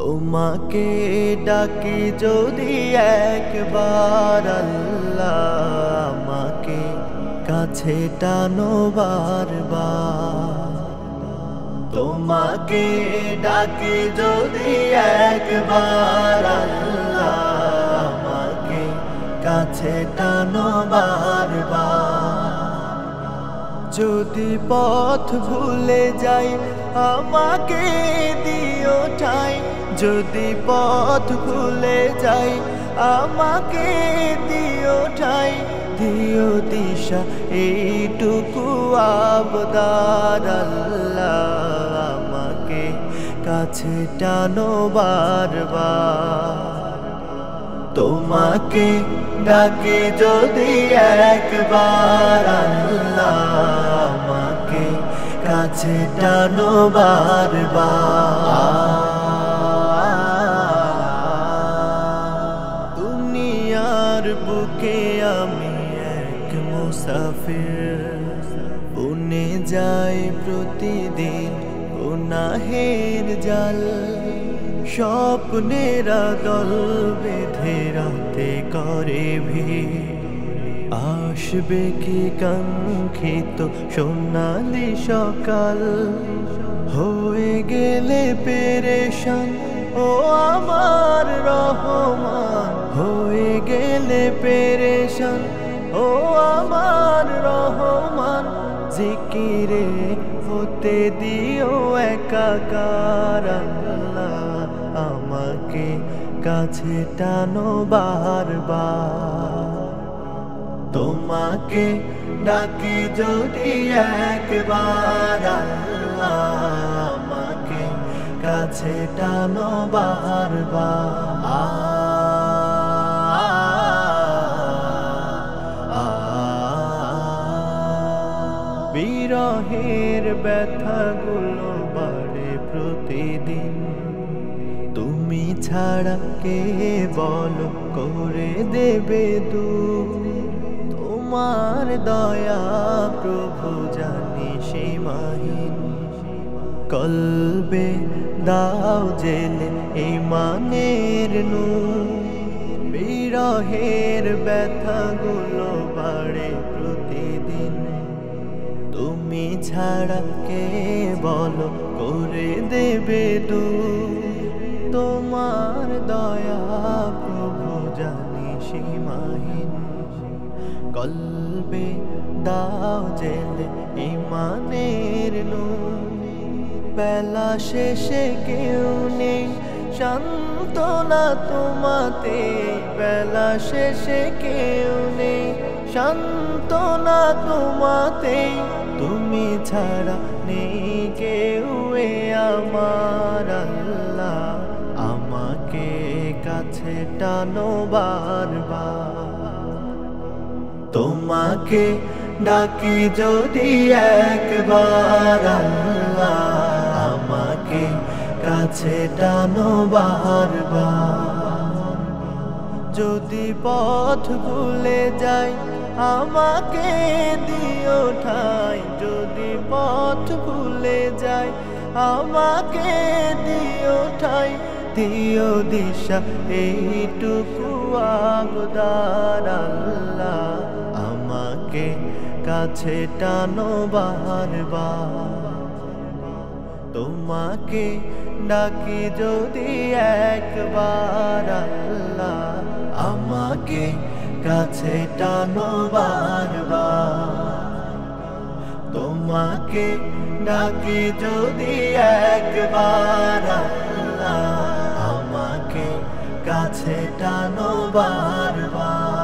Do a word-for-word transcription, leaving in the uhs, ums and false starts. তোমাকে ডাকি যদি একবার আল্লাহ, আমাকে কাছে টানো বারবার। তোমাকে ডাকি যদি একবার আল্লাহ, আমাকে কাছে টানো বারবার। যদি পথ ভুলে যাই আমাকে দিও ঠাই, যদি পথ ভুলে যাই আমাকে দিও ঠাই, দিও দিশা এইটুকু আবদার আল্লাহ, আমাকে কাছে টানো বারবার। তোমাকে ডাকি যদি একবার আল্লাহ, আমাকে কাছে টানো বারবার। দুনিয়ার বুকে আমি এক মুসাফির, বনে যাই প্রতিদিন গুনাহের জাল। স্বপ্নেরা দল বেঁধে রাতে করে ভিড়, আসবে কি কাঙ্ক্ষিত সোনালি সকাল। হয়ে গেলে পেরেশান ও আমার রহমান, হয়ে গেলে পেরেশান ও আমার রহমান। জিকিরে হতে দিও একাকার আল্লাহ, আমাকে কাছে টানো বারবার। তোমাকে ডাকি যদি একবার আল্লাহ, আমাকে কাছে টানো বারবার। বিরহের ব্যথাগুলো বাড়ে প্রতিদিন, তুমি ছাড়া কে বলো করে দেবে দূর। তোমার দয়া প্রভু জানি সীমাহীন, কলবে দাও জেলে ইমানের নূর। বিরহের ব্যথাগুলো বাড়ে প্রতিদিন, তুমি ছাড়া কে বলো করে দেবে দূর। তোমার দয়া প্রভু জানি সীমাহীন, কলবে দাও জেলে ইমানের নূর। বেলা শেষে কেউ নেই সান্ত্বনা তোমাতে, বেলা শেষে কেউ নেই সান্ত্বনা তোমাতে। তুমি ছাড়া নেই কেউ এ আমার আল্লাহ, আমাকে কাছে টানো বারবার। তোমাকে ডাকি যদি একবার আল্লাহ, আমাকে কাছে টানো বারবার। যদি পথ ভুলে যাই আমাকে দিও ঠাই, যদি পথ ভুলে যাই আমাকে দিও ঠাই, দিও দিশা এইটুকু আবদার আল্লাহ, আমাকে কাছে টানো বারবার। তোমাকে ডাকি যদি একবার আল্লাহ, আমাকে কাছে টানো বারবার। তোমাকে ডাকি যদি একবার আল্লাহ, আমাকে কাছে টানো বারবার।